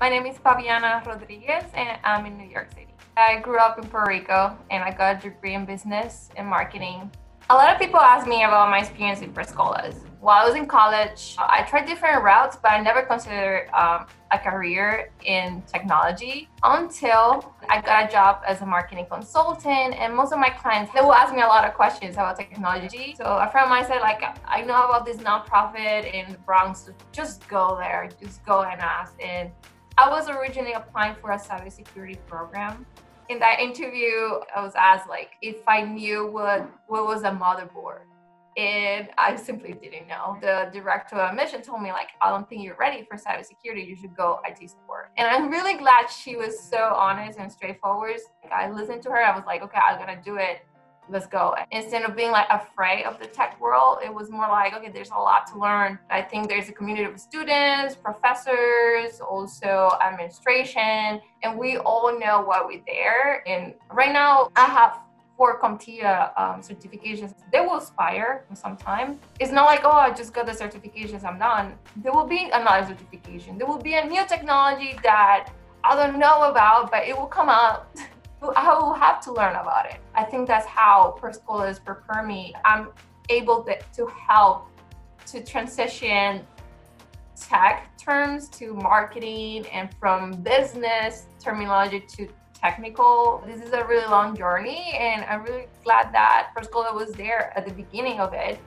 My name is Fabiana Rodriguez, and I'm in New York City. I grew up in Puerto Rico, and I got a degree in business and marketing. A lot of people ask me about my experience in Per Scholas. While I was in college, I tried different routes, but I never considered a career in technology until I got a job as a marketing consultant. And most of my clients, they will ask me a lot of questions about technology. So a friend of mine said, like, I know about this nonprofit in the Bronx, so just go there, just go and ask. And I was originally applying for a cybersecurity program. In that interview, I was asked, like, if I knew what was a motherboard. And I simply didn't know. The director of admission told me, like, I don't think you're ready for cybersecurity. You should go IT support. And I'm really glad she was so honest and straightforward. Like, I listened to her. I was like, okay, I'm going to do it. Let's go. Instead of being, like, afraid of the tech world, it was more like, okay, there's a lot to learn. I think there's a community of students, professors, also administration, and we all know why we're there. And right now I have 4 CompTIA certifications. They will expire sometime. It's not like, oh, I just got the certifications, I'm done. There will be another certification. There will be a new technology that I don't know about, but it will come out. I will have to learn about it. I think that's how Per Scholas prepare me. I'm able to help to transition tech terms to marketing and from business terminology to technical. This is a really long journey, and I'm really glad that Per Scholas was there at the beginning of it.